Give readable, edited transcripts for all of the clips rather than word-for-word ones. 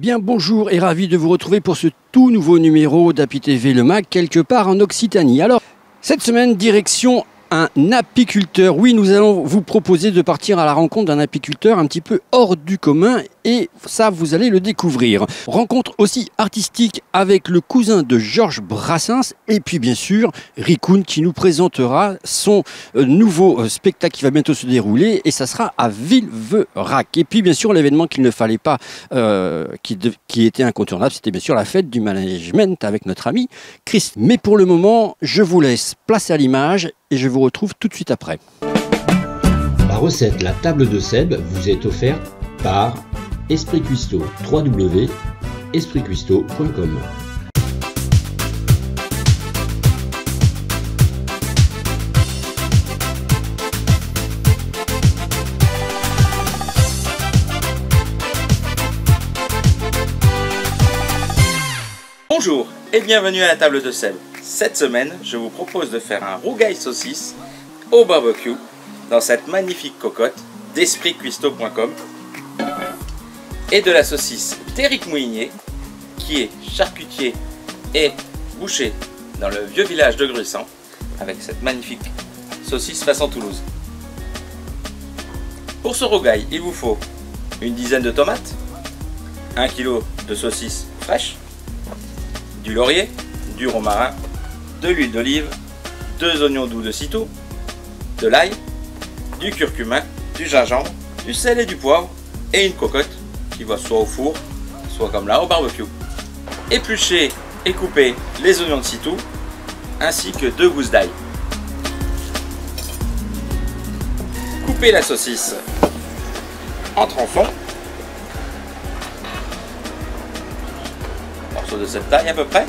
Eh bien, bonjour et ravi de vous retrouver pour ce tout nouveau numéro d'Happy TV Le Mag, quelque part en Occitanie. Alors, cette semaine, direction un apiculteur. Oui, nous allons vous proposer de partir à la rencontre d'un apiculteur un petit peu hors du commun et ça, vous allez le découvrir. Rencontre aussi artistique avec le cousin de Georges Brassens et puis bien sûr, Ricoune qui nous présentera son nouveau spectacle qui va bientôt se dérouler et ça sera à Villeveyrac. Et puis bien sûr, l'événement qu'il ne fallait pas, qui était incontournable, c'était bien sûr la fête du management avec notre ami Chris. Mais pour le moment, je vous laisse place à l'image et je vous retrouve tout de suite après. La recette La Table de Seb vous est offerte par Esprit Cuisto, www.espritcuisto.com. Bonjour et bienvenue à La Table de Seb. Cette semaine, je vous propose de faire un rougail saucisse au barbecue dans cette magnifique cocotte d'espritcuisto.com et de la saucisse Térick Mouigné qui est charcutier et boucher dans le vieux village de Gruissan avec cette magnifique saucisse façon Toulouse. Pour ce rougail, il vous faut une dizaine de tomates, 1 kg de saucisse fraîche, du laurier, du romarin, de l'huile d'olive, 2 oignons doux de Sitou, de l'ail, du curcuma, du gingembre, du sel et du poivre et une cocotte qui va soit au four, soit comme là au barbecue. Épluchez et coupez les oignons de Sitou ainsi que 2 gousses d'ail. Coupez la saucisse en tronçons, morceaux de cette taille à peu près.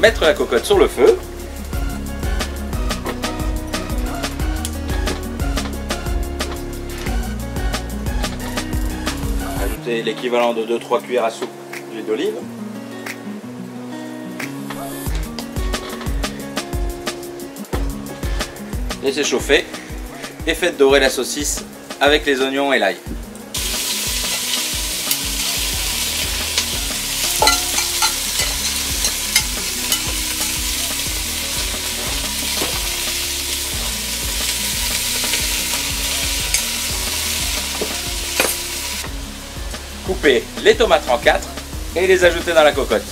Mettre la cocotte sur le feu, ajouter l'équivalent de 2-3 cuillères à soupe d'huile d'olive, laissez chauffer et faites dorer la saucisse avec les oignons et l'ail. Coupez les tomates en 4 et les ajouter dans la cocotte.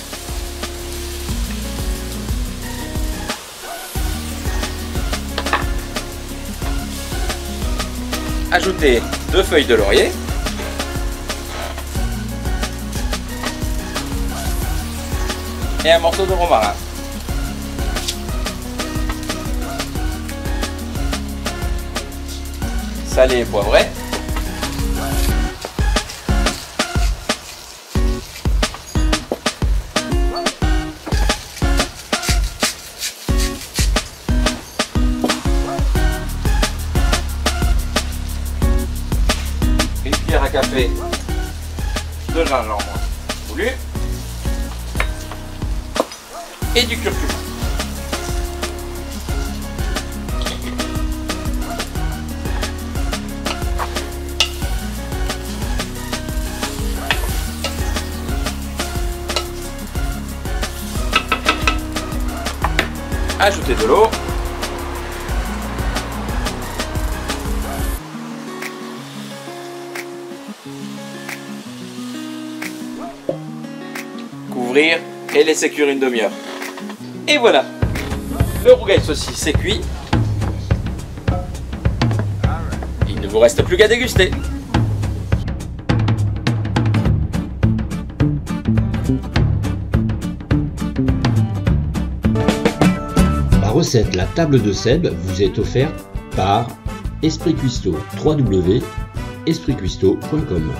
Ajoutez 2 feuilles de laurier. Et un morceau de romarin. Salé et poivré. Café de gingembre moulu et du curcuma. Ajoutez de l'eau. Et laisser cuire une demi-heure. Et voilà, le rougail saucisse est cuit. Il ne vous reste plus qu'à déguster. La recette La Table de Seb vous est offerte par Esprit Cuisto, www.espritcuisto.com.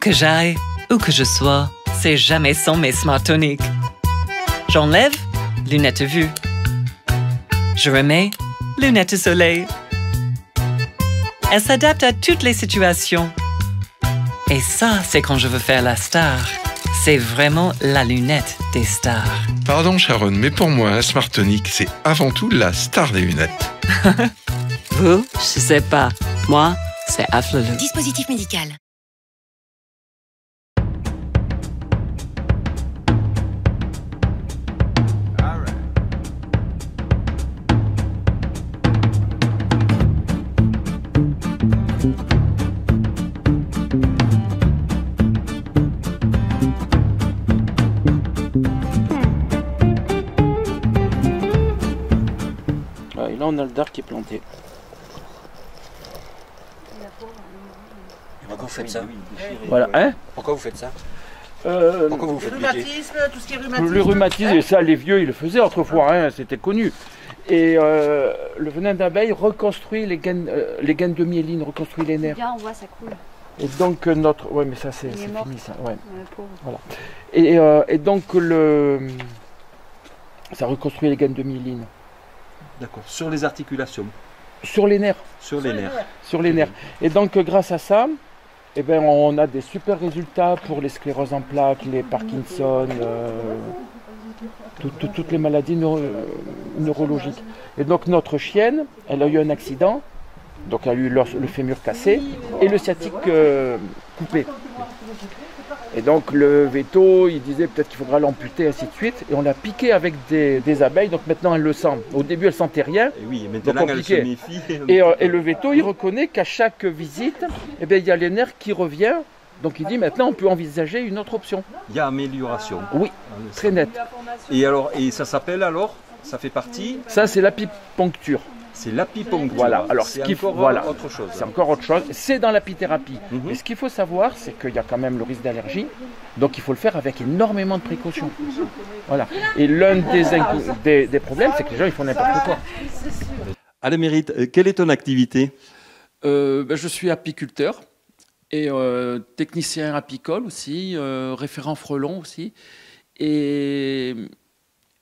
Que j'aille, où que je sois, c'est jamais sans mes Smart Tonic. J'enlève, lunettes vue. Je remets, lunettes soleil. Elle s'adapte à toutes les situations. Et ça, c'est quand je veux faire la star. c'est vraiment la lunette des stars. Pardon Sharon, mais pour moi, un Smart Tonic, c'est avant tout la star des lunettes. Vous, je sais pas. Moi, c'est Affle-le. Dispositif médical. Là, on a le dard qui est planté. Pourquoi vous faites ça? Voilà. Hein? Pourquoi vous faites ça? Pourquoi vous faites rhumatisme, tout ce qui est rhumatisme. Le rhumatisme, et ça, les vieux, ils le faisaient autrefois, hein, c'était connu. Et le venin d'abeille reconstruit les gaines de myéline, reconstruit les nerfs. Là, on voit, ça coule. Et donc, notre. Ouais, mais ça, c'est fini, ça. Ouais. Voilà. Et donc, ça reconstruit les gaines de myéline. D'accord. Sur les articulations. Sur les nerfs. Sur les nerfs. Sur les nerfs. Et donc, grâce à ça, eh ben, on a des super résultats pour les scléroses en plaques, les Parkinson, toutes les maladies neurologiques. Et donc, notre chienne, elle a eu un accident. Donc, elle a eu le fémur cassé et le sciatique coupé. Et donc le veto, il disait peut-être qu'il faudra l'amputer, ainsi de suite. Et on l'a piqué avec des abeilles, donc maintenant elle le sent. Au début, elle sentait rien. Et oui, maintenant elle se méfie. Et le veto, il reconnaît qu'à chaque visite, eh bien, il y a les nerfs qui reviennent. Donc il dit maintenant, on peut envisager une autre option. Il y a amélioration. Oui, très nette. Et, alors, et ça s'appelle alors? Ça fait partie? Ça, c'est l'apipuncture. C'est l'apipuncture. Voilà, alors c'est encore, voilà, autre chose. C'est encore autre chose. C'est dans l'apithérapie. Mm-hmm. Mais ce qu'il faut savoir, c'est qu'il y a quand même le risque d'allergie. Donc il faut le faire avec énormément de précautions. Voilà. Et l'un des problèmes, c'est que les gens, ils font n'importe quoi. Alain Mérite, quelle est ton activité? Je suis apiculteur et technicien apicole aussi, référent frelon aussi.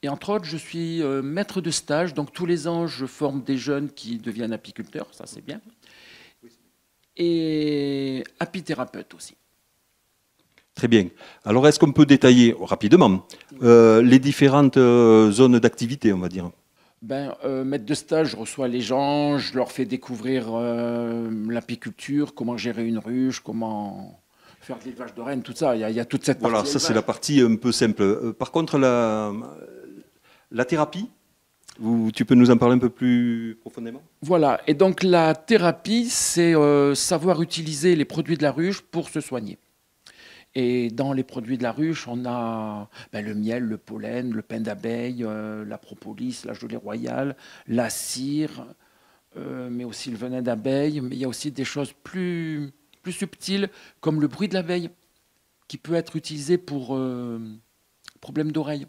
Et entre autres, je suis maître de stage. Donc, tous les ans, je forme des jeunes qui deviennent apiculteurs. Ça, c'est bien. Et apithérapeute aussi. Très bien. Alors, est-ce qu'on peut détailler rapidement les différentes zones d'activité, on va dire? Ben, maître de stage, je reçois les gens. Je leur fais découvrir l'apiculture, comment gérer une ruche, comment... faire de l'élevage de rennes, tout ça. Il y a toute cette partie. Voilà, ça, c'est la partie un peu simple. Par contre, la thérapie, tu peux nous en parler un peu plus profondément? Voilà, et donc la thérapie, c'est savoir utiliser les produits de la ruche pour se soigner. Et dans les produits de la ruche, on a ben, le miel, le pollen, le pain d'abeille, la propolis, la gelée royale, la cire, mais aussi le venin d'abeille. Mais il y a aussi des choses plus subtil, comme le bruit de l'abeille, qui peut être utilisé pour problème d'oreille.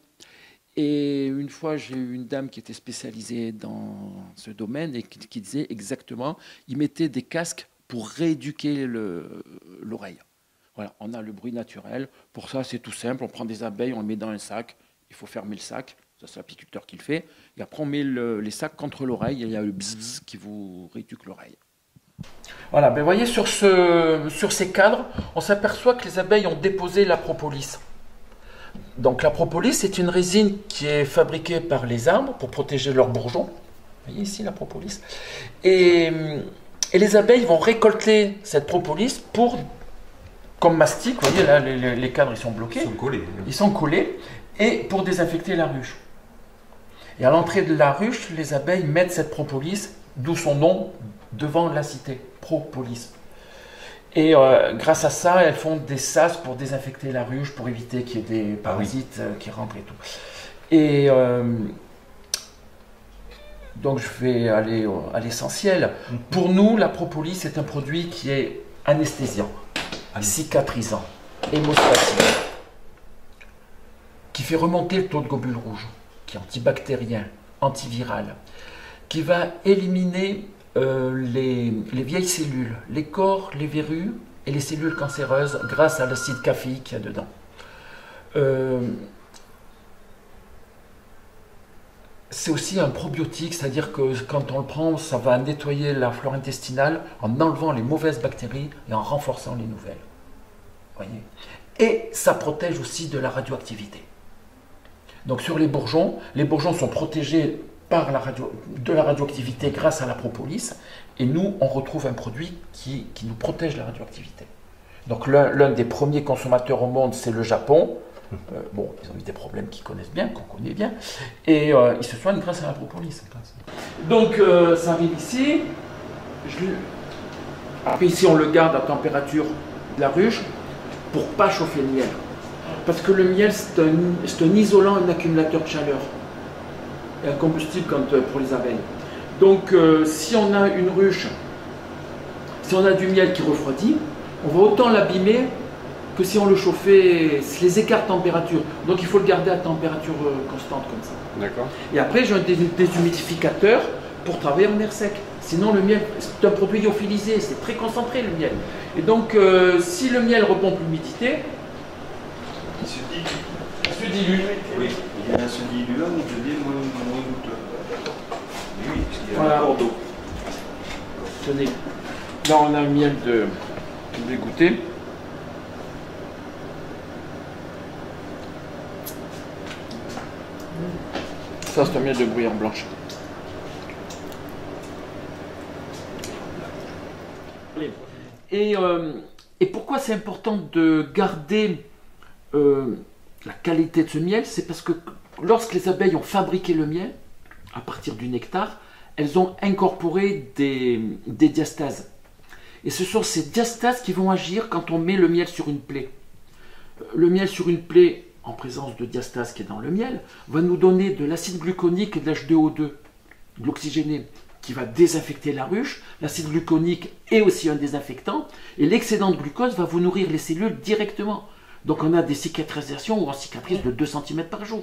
Et une fois, j'ai eu une dame qui était spécialisée dans ce domaine et qui disait exactement, il mettait des casques pour rééduquer l'oreille. Voilà, on a le bruit naturel. Pour ça, c'est tout simple. On prend des abeilles, on les met dans un sac. Il faut fermer le sac. Ça, c'est l'apiculteur qui le fait. Et après, on met les sacs contre l'oreille et il y a le bzzz qui vous rééduque l'oreille. Voilà, ben voyez, sur ces cadres, on s'aperçoit que les abeilles ont déposé la propolis. Donc la propolis, c'est une résine qui est fabriquée par les arbres pour protéger leurs bourgeons. Vous voyez ici la propolis. Et les abeilles vont récolter cette propolis pour, comme mastic, vous voyez là, les cadres ils sont bloqués. Ils sont collés. Ils sont collés, et pour désinfecter la ruche. Et à l'entrée de la ruche, les abeilles mettent cette propolis, d'où son nom, devant la cité, propolis. Et grâce à ça, elles font des sas pour désinfecter la ruche, pour éviter qu'il y ait des parasites qui rentrent et tout. Et donc je vais aller à l'essentiel. Pour nous, la propolis, c'est un produit qui est anesthésiant, cicatrisant, hémostatique, qui fait remonter le taux de globules rouges, qui est antibactérien, antiviral, qui va éliminer les vieilles cellules, les corps, les verrues et les cellules cancéreuses grâce à l'acide caféique qu'il y a dedans. C'est aussi un probiotique, c'est-à-dire que quand on le prend, ça va nettoyer la flore intestinale en enlevant les mauvaises bactéries et en renforçant les nouvelles. Voyez. et ça protège aussi de la radioactivité. Donc sur les bourgeons sont protégés par la radioactivité grâce à la propolis, et nous, on retrouve un produit qui nous protège de la radioactivité. Donc l'un des premiers consommateurs au monde, c'est le Japon. Bon, ils ont eu des problèmes qu'ils connaissent bien, qu'on connaît bien, et ils se soignent grâce à la propolis. Donc ça arrive ici. Après ici, on le garde à température de la ruche pour ne pas chauffer le miel. Parce que le miel, c'est un isolant, un accumulateur de chaleur. Et un combustible pour les abeilles. Donc si on a une ruche, si on a du miel qui refroidit, on va autant l'abîmer que si on le chauffait, les écarts température. Donc il faut le garder à température constante comme ça. D'accord. Et après j'ai un déshumidificateur pour travailler en air sec. Sinon le miel, c'est un produit lyophilisé, c'est très concentré le miel. Et donc si le miel repompe l'humidité, il se dilue. Il se dilue. Oui. Il se dilue là, donc je dis moins douteux. Oui, parce qu'il y a un rapport d'eau. Tenez, là on a un miel de... Je vais goûter. Ça, c'est un miel de gruyère blanche. Et pourquoi c'est important de garder la qualité de ce miel? C'est parce que lorsque les abeilles ont fabriqué le miel, à partir du nectar, elles ont incorporé des diastases. Et ce sont ces diastases qui vont agir quand on met le miel sur une plaie. Le miel sur une plaie, en présence de diastases qui est dans le miel, va nous donner de l'acide gluconique et de l'H2O2, de l'oxygéné, qui va désinfecter la ruche. L'acide gluconique est aussi un désinfectant, et l'excédent de glucose va vous nourrir les cellules directement. Donc on a des cicatrisations ou en cicatrice de 2 cm par jour.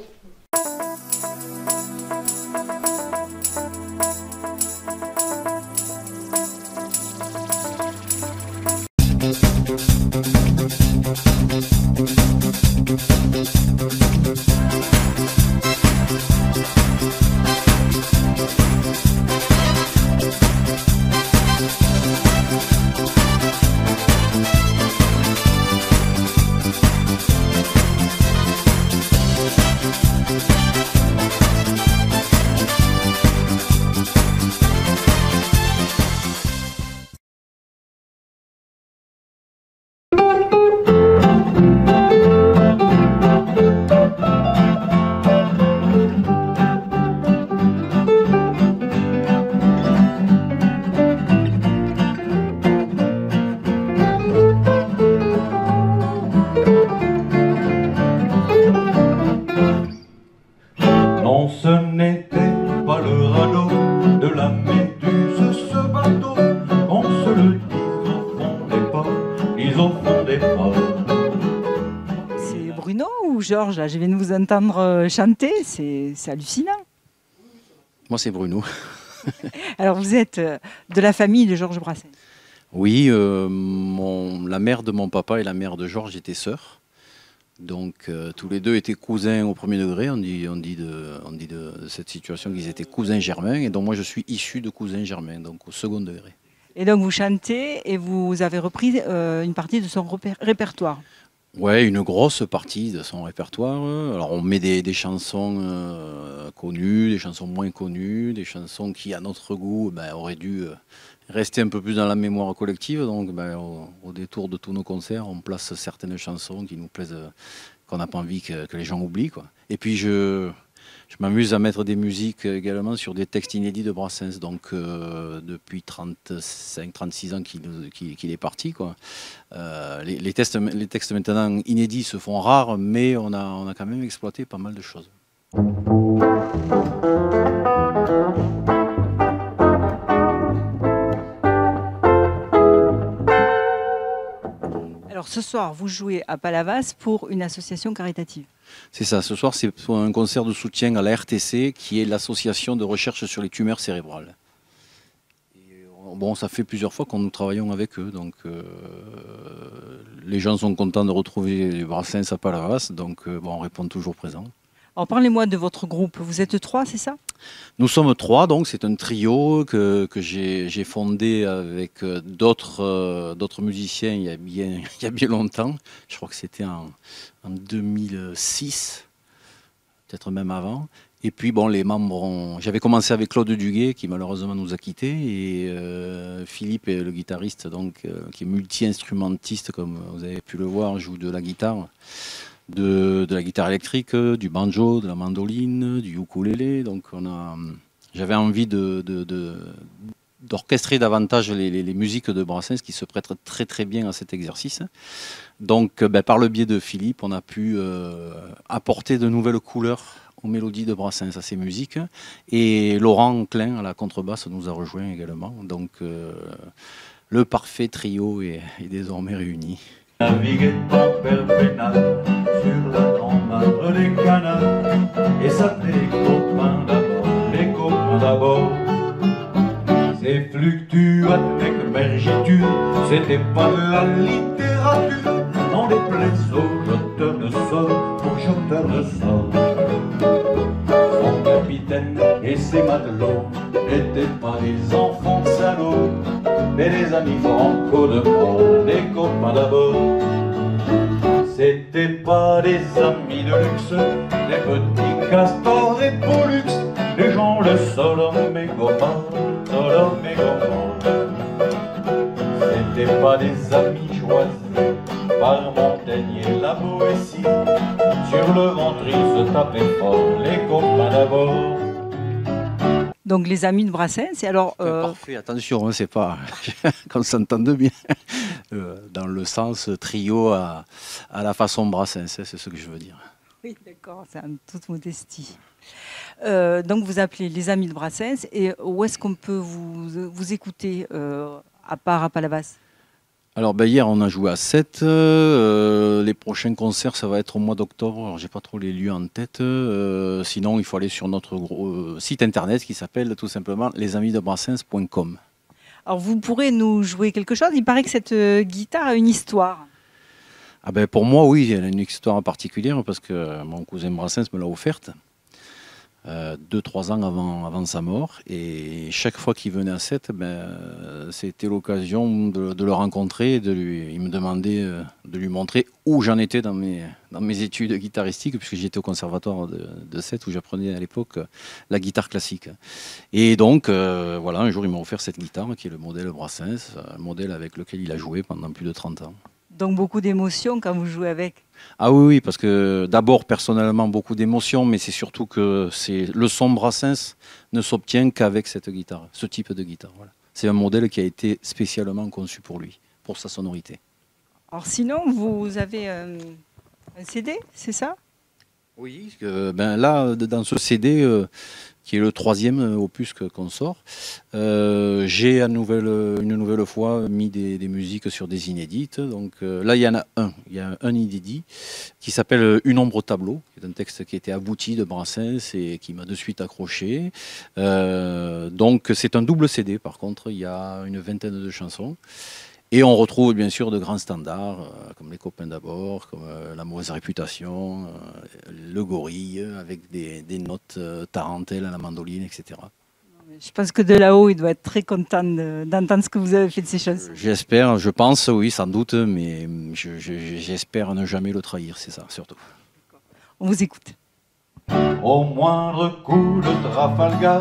Georges, là, je viens de vous entendre chanter, c'est hallucinant. Moi, c'est Bruno. Alors, vous êtes de la famille de Georges Brassens? Oui, la mère de mon papa et la mère de Georges étaient sœurs. Donc, tous les deux étaient cousins au premier degré. On dit de cette situation qu'ils étaient cousins germains. Et donc, moi, je suis issu de cousins germains, donc au second degré. Et donc, vous chantez et vous avez repris une partie de son répertoire? Oui, une grosse partie de son répertoire. Alors on met des chansons connues, des chansons moins connues, des chansons qui, à notre goût, auraient dû rester un peu plus dans la mémoire collective. Donc au détour de tous nos concerts, on place certaines chansons qui nous plaisent, qu'on n'a pas envie que les gens oublient, quoi. Et puis je m'amuse à mettre des musiques également sur des textes inédits de Brassens. Donc depuis 35-36 ans qu'il est parti, quoi. Les textes maintenant inédits se font rares, mais on a quand même exploité pas mal de choses. Alors ce soir, vous jouez à Palavas pour une association caritative. C'est ça, ce soir c'est un concert de soutien à la RTC, qui est l'association de recherche sur les tumeurs cérébrales. Et bon, ça fait plusieurs fois qu'on nous travaillons avec eux, donc les gens sont contents de retrouver Brassens à Palavas, donc on répond toujours présent. Alors parlez-moi de votre groupe, vous êtes trois, c'est ça? Nous sommes trois, donc c'est un trio que j'ai fondé avec d'autres musiciens il y a bien longtemps. Je crois que c'était en 2006, peut-être même avant. Et puis bon, les membres ont... J'avais commencé avec Claude Duguay qui malheureusement nous a quittés et Philippe est le guitariste, donc, qui est multi-instrumentiste comme vous avez pu le voir, joue de la guitare. De la guitare électrique, du banjo, de la mandoline, du ukulélé. Donc j'avais envie d'orchestrer davantage les musiques de Brassens qui se prêtent très bien à cet exercice. Donc ben, par le biais de Philippe, on a pu apporter de nouvelles couleurs aux mélodies de Brassens, à ses musiques. Et Laurent Klein à la contrebasse nous a rejoints également. Donc le parfait trio est désormais réuni. Naviguer en perpénal sur la grande mare des canards et s'appeler les copains d'abord, c'est fluctuant avec bergiture, c'était pas de la littérature, non des plaisos, jeteur de sort pour jeteur de sort. Son capitaine et ses matelots n'étaient pas des enfants de salauds, mais des amis franco de pro, des copains d'abord. C'était pas des amis de luxe, les petits castors et pollux, les gens le sol, mes copains, solom mes copains. C'était pas des amis choisis par Montaigne et la Boétie, sur le ventre ils se tapaient fort, les copains d'abord. Donc les amis de Brassens, et alors... Parfait, attention, hein, c'est pas... qu'on s'entende bien. Dans le sens trio à la façon Brassens, c'est ce que je veux dire. Oui, d'accord, c'est en toute modestie. Donc vous appelez les amis de Brassens, et où est-ce qu'on peut vous écouter, à part à Palavas? Alors ben, hier on a joué à 7, les prochains concerts ça va être au mois d'octobre, alors j'ai pas trop les lieux en tête, sinon il faut aller sur notre site internet qui s'appelle tout simplement lesamisdebrassens.com. Alors vous pourrez nous jouer quelque chose, il paraît que cette guitare a une histoire. Ah ben, pour moi oui, elle a une histoire particulière parce que mon cousin Brassens me l'a offerte. 2-3 ans avant sa mort, et chaque fois qu'il venait à 7, ben, c'était l'occasion de le rencontrer, il me demandait de lui montrer où j'en étais dans mes études guitaristiques, puisque j'étais au conservatoire de 7 où j'apprenais à l'époque la guitare classique. Et donc voilà, un jour il m'a offert cette guitare qui est le modèle Brassens, un modèle avec lequel il a joué pendant plus de 30 ans. Donc beaucoup d'émotions quand vous jouez avec? Ah oui, parce que d'abord personnellement beaucoup d'émotions, mais c'est surtout que le son Brassens ne s'obtient qu'avec cette guitare, ce type de guitare. Voilà. C'est un modèle qui a été spécialement conçu pour lui, pour sa sonorité. Alors sinon, vous avez un CD, c'est ça? Oui, ben là, dans ce CD... qui est le troisième opus qu'on sort. J'ai une nouvelle fois mis des musiques sur des inédites. Donc là, il y en a un. Il y a un inédit qui s'appelle Une ombre au tableau, qui est un texte qui était abouti de Brassens et qui m'a de suite accroché. Donc c'est un double CD, par contre, il y a une vingtaine de chansons. Et on retrouve bien sûr de grands standards, comme Les Copains d'abord, comme La Mauvaise Réputation, Le Gorille, avec des notes tarentelles à la mandoline, etc. Je pense que de là-haut, il doit être très content d'entendre ce que vous avez fait de ces choses. J'espère, je pense, oui, sans doute, mais j'espère ne jamais le trahir, c'est ça, surtout. On vous écoute. Au moindre coup de Trafalgar,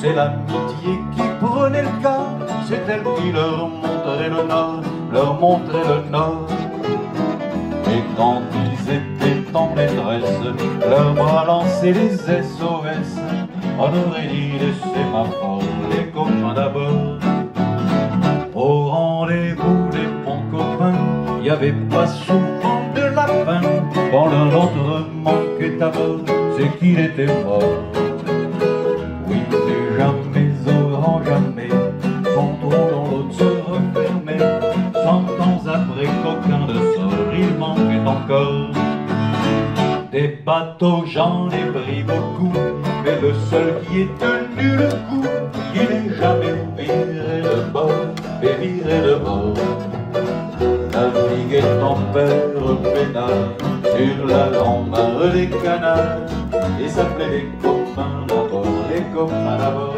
c'est l'amitié qui prenait le cas. C'est elle qui leur montrait le nord, leur montrait le nord. Et quand ils étaient en détresse, leur bras lançaient les SOS. On aurait dit les sémaphores, les copains d'abord. Au rendez-vous des bons copains, il n'y avait pas souvent de lapin. Quand l'un l'autre manquait à bord, c'est qu'il était mort. Oui, mais jamais, au grand jamais, quand dans l'autre se refermait. 100 ans après qu'aucun de sort, il manquait encore. Des bateaux, j'en ai pris beaucoup, mais le seul qui est tenu le coup, il n'est jamais viré de bord, et viré de bord. Naviguait en père pénal, sur la grande mare des canards, Ils s'appelaient les copains d'abord, les copains d'abord.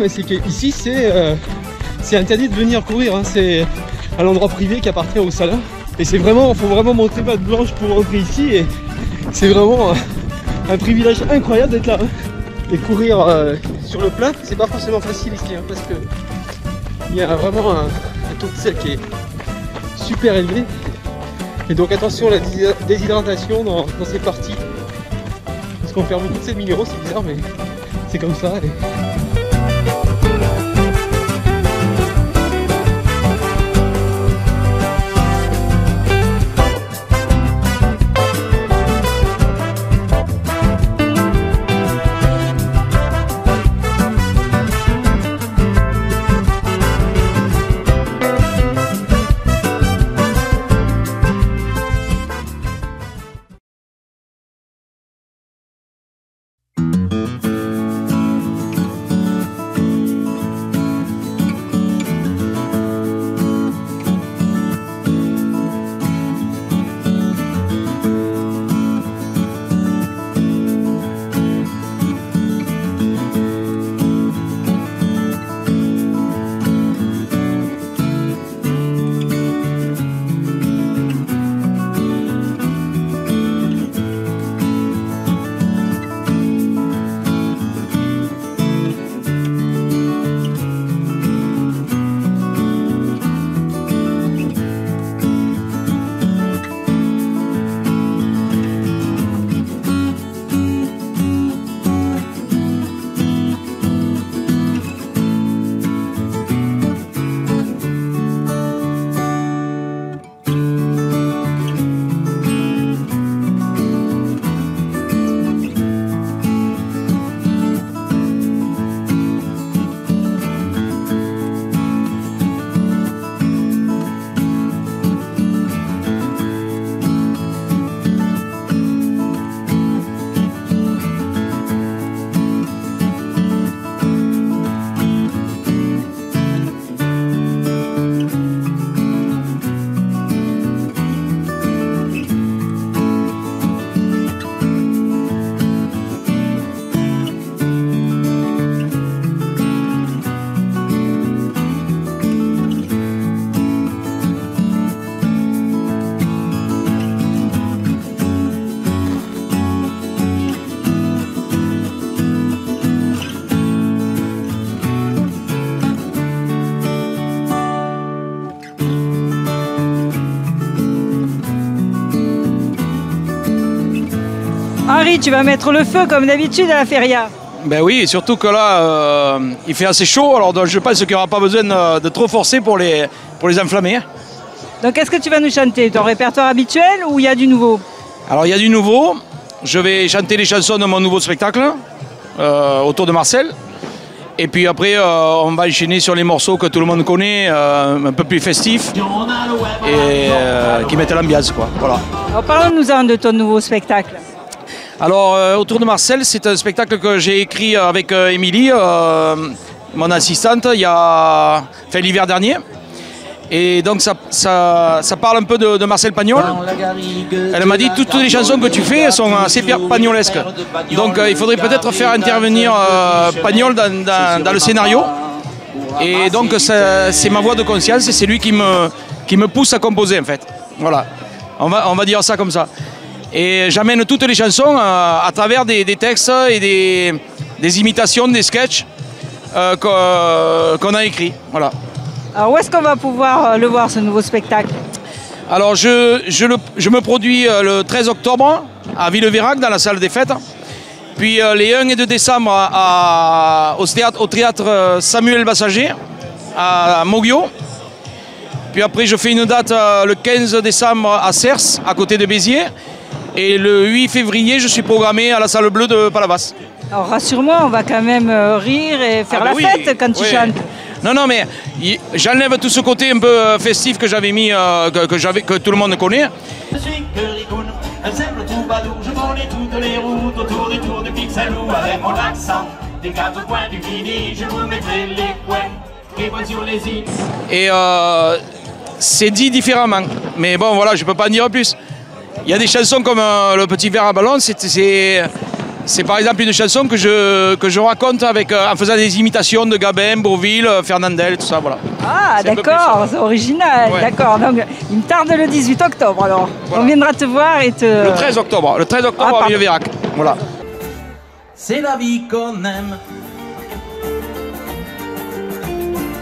Mais c'est qu'ici c'est interdit de venir courir, hein. C'est un endroit privé qui appartient au salon et c'est vraiment, faut vraiment monter patte blanche pour rentrer ici et c'est vraiment un privilège incroyable d'être là, hein. Et courir sur le plat, c'est pas forcément facile ici, hein, parce que il y a vraiment un taux de sel qui est super élevé et donc attention à la déshydratation dans ces parties parce qu'on perd beaucoup de ces minéraux, c'est bizarre mais c'est comme ça. Allez. Tu vas mettre le feu comme d'habitude à la feria. Ben oui, et surtout que là, il fait assez chaud, alors donc, je pense qu'il n'y aura pas besoin de trop forcer pour les enflammer. Donc est-ce que tu vas nous chanter ton répertoire habituel ou il y a du nouveau? Alors il y a du nouveau, je vais chanter les chansons de mon nouveau spectacle, autour de Marcel. Et puis après on va enchaîner sur les morceaux que tout le monde connaît, un peu plus festifs et qui mettent l'ambiance, quoi. Voilà. Alors parle-nous-en de ton nouveau spectacle. Alors autour de Marcel, c'est un spectacle que j'ai écrit avec Émilie, mon assistante, l'hiver dernier. Et donc ça parle un peu de Marcel Pagnol. Elle m'a dit toutes les chansons que tu fais sont assez pagnolesques. Donc il faudrait peut-être faire intervenir Pagnol dans le scénario. Et donc c'est ma voix de conscience et c'est lui qui me pousse à composer, en fait. Voilà, on va dire ça comme ça. Et j'amène toutes les chansons à travers des textes et des imitations, des sketchs qu'on a écrits. Voilà. Alors où est-ce qu'on va pouvoir le voir, ce nouveau spectacle? Alors je me produis le 13 octobre à Villeveyrac, dans la salle des fêtes. Puis les 1 et 2 décembre au théâtre Samuel Bassager à Mougins. Puis après je fais une date le 15 décembre à Cers, à côté de Béziers. Et le 8 février je suis programmé à la salle bleue de Palavas. Alors rassure-moi, on va quand même rire et faire la fête quand tu chantes. Non, mais j'enlève tout ce côté un peu festif que j'avais mis, que tout le monde connaît. Je suis que Ricoune, un simple troubadour, je connais toutes les routes autour du tour de Pixalou avec mon accent. Des 4 coins du Guinée, je vous mettrai les coins, et moi sur les îles. Et c'est dit différemment, mais bon voilà, je peux pas en dire plus. Il y a des chansons comme Le Petit Verre à Ballon, c'est par exemple une chanson que je raconte en faisant des imitations de Gabin, Bourville, Fernandel, tout ça, voilà. Ah d'accord, c'est original, ouais. D'accord, donc il me tarde le 18 octobre alors, voilà. On viendra te voir et te... Le 13 octobre à Villeveyrac, voilà. C'est la vie qu'on aime,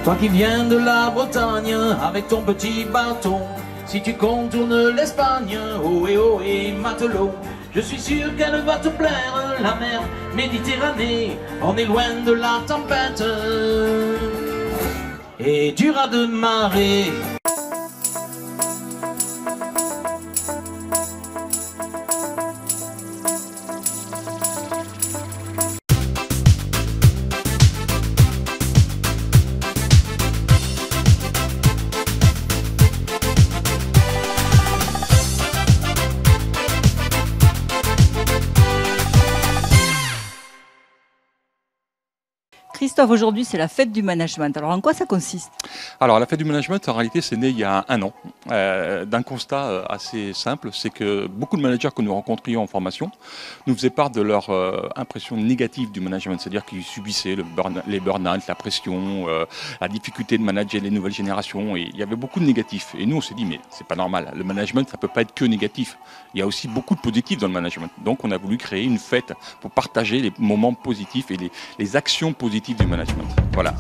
toi qui viens de la Bretagne avec ton petit bâton, si tu contournes l'Espagne, oh et matelot. Je suis sûr qu'elle va te plaire, la mer Méditerranée, on est loin de la tempête et du raz de marée. Christophe, aujourd'hui c'est la fête du management. Alors en quoi ça consiste? Alors la fête du management, en réalité, c'est né il y a un an d'un constat assez simple, c'est que beaucoup de managers que nous rencontrions en formation nous faisaient part de leur impression négative du management, c'est-à-dire qu'ils subissaient les burn-out, la pression, la difficulté de manager les nouvelles générations, et il y avait beaucoup de négatifs. Et nous on s'est dit mais c'est pas normal, le management ça peut pas être que négatif, il y a aussi beaucoup de positifs dans le management. Donc on a voulu créer une fête pour partager les moments positifs et les actions positives du management. Voilà.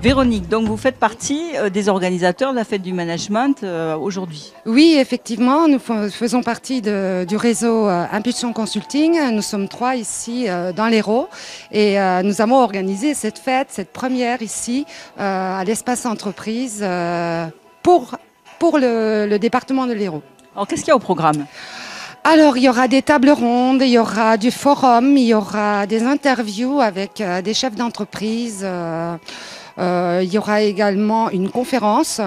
Véronique, donc vous faites partie des organisateurs de la fête du management aujourd'hui. Oui, effectivement, nous faisons partie du réseau Impulsion Consulting. Nous sommes 3 ici dans l'Hérault et nous avons organisé cette fête, cette première ici à l'espace entreprise pour le département de l'Hérault. Alors qu'est-ce qu'il y a au programme ? Alors, il y aura des tables rondes, il y aura du forum, il y aura des interviews avec des chefs d'entreprise, il y aura également une conférence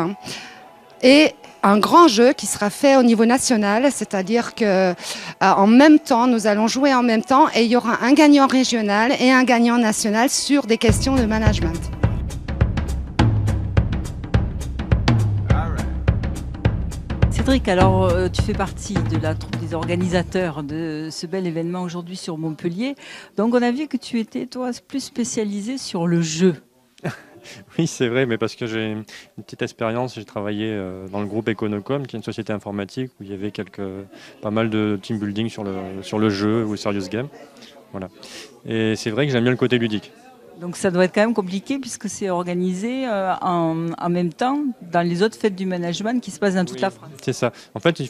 et un grand jeu qui sera fait au niveau national, c'est-à-dire que en même temps, nous allons jouer en même temps et il y aura un gagnant régional et un gagnant national sur des questions de management. Alors, tu fais partie de la troupe des organisateurs de ce bel événement aujourd'hui sur Montpellier. Donc, on a vu que tu étais, toi, plus spécialisé sur le jeu. Oui, c'est vrai, mais parce que j'ai une petite expérience. J'ai travaillé dans le groupe Econocom, qui est une société informatique, où il y avait pas mal de team building sur le jeu ou serious game. Voilà. Et c'est vrai que j'aime bien le côté ludique. Donc ça doit être quand même compliqué puisque c'est organisé en même temps dans les autres fêtes du management qui se passent dans toute la France. C'est ça. En fait, il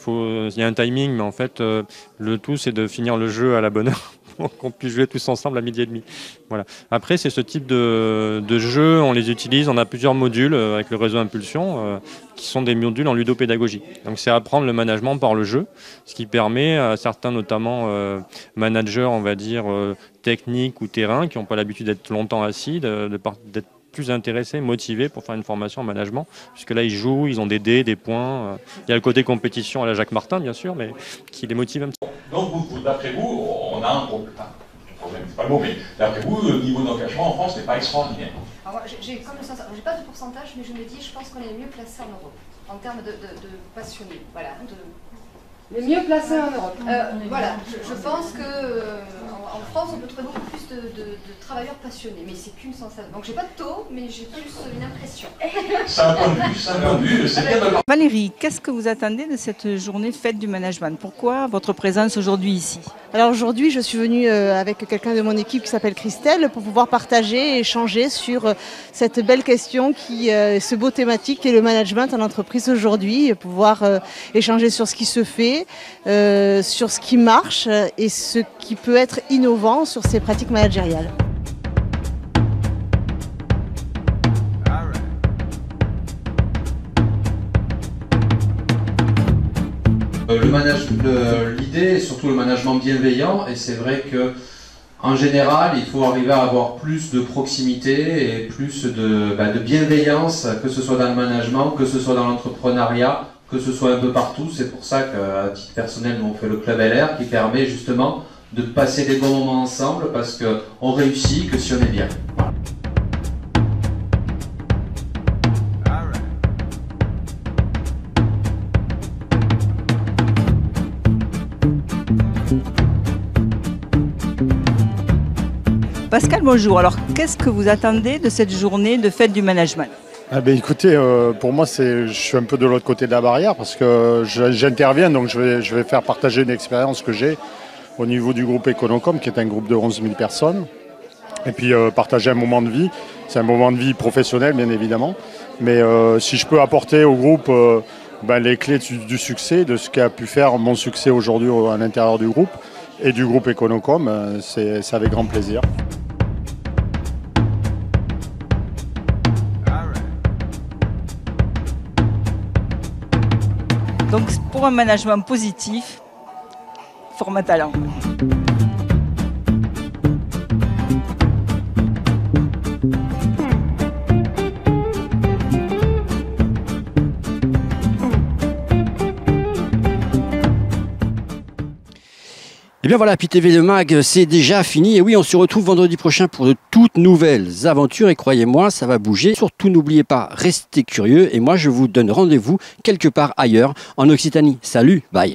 y a un timing, mais en fait, le tout, c'est de finir le jeu à la bonne heure. qu'on puisse jouer tous ensemble à midi et demi. Voilà. Après, c'est ce type de jeu, on les utilise, on a plusieurs modules avec le réseau Impulsion, qui sont des modules en ludopédagogie. Donc c'est apprendre le management par le jeu, ce qui permet à certains, notamment managers, on va dire, techniques ou terrain, qui n'ont pas l'habitude d'être longtemps assis, d'être plus intéressés, motivés pour faire une formation en management, puisque là ils jouent, ils ont des dés, des points. Il y a le côté compétition à la Jacques-Martin, bien sûr, mais qui les motive un petit peu. Donc, d'après vous, on a un problème, c'est pas le mot, mais d'après vous, le niveau d'engagement en France n'est pas extraordinaire. Alors moi, j'ai pas de pourcentage, mais je me dis, je pense qu'on est mieux placé en Europe, en termes de passionnés, voilà. Les mieux placés en Europe. Voilà, je pense que en France, on peut trouver beaucoup plus de travailleurs passionnés, mais c'est qu'une sensation. Donc j'ai pas de taux, mais j'ai plus une impression. Ça a vendu, ça a vendu, c'est bien de... Valérie, qu'est-ce que vous attendez de cette journée fête du management? Pourquoi votre présence aujourd'hui ici? Alors aujourd'hui, je suis venue avec quelqu'un de mon équipe qui s'appelle Christelle pour pouvoir partager et échanger sur cette belle question, ce beau thématique qui est le management en entreprise aujourd'hui, pouvoir échanger sur ce qui se fait, sur ce qui marche et ce qui peut être innovant sur ces pratiques managériales. L'idée est surtout le management bienveillant, et c'est vrai que en général il faut arriver à avoir plus de proximité et plus de bienveillance, que ce soit dans le management, que ce soit dans l'entrepreneuriat, que ce soit un peu partout. C'est pour ça qu'à titre personnel, on fait le Club LR, qui permet justement de passer des bons moments ensemble, parce qu'on réussit que si on est bien. Voilà. Pascal, bonjour. Alors, qu'est-ce que vous attendez de cette journée de fête du management ? Ah ben écoutez, pour moi, je suis un peu de l'autre côté de la barrière, parce que j'interviens, donc je vais faire partager une expérience que j'ai au niveau du groupe Econocom, qui est un groupe de 11 000 personnes, et puis partager un moment de vie. C'est un moment de vie professionnel, bien évidemment, mais si je peux apporter au groupe les clés du succès, de ce qu'a pu faire mon succès aujourd'hui à l'intérieur du groupe, et du groupe Econocom, c'est avec grand plaisir. Donc, pour un management positif, format talent. Et bien voilà, PTV de Mag, c'est déjà fini. Et oui, on se retrouve vendredi prochain pour de toutes nouvelles aventures. Et croyez-moi, ça va bouger. Surtout, n'oubliez pas, restez curieux. Et moi, je vous donne rendez-vous quelque part ailleurs en Occitanie. Salut, bye.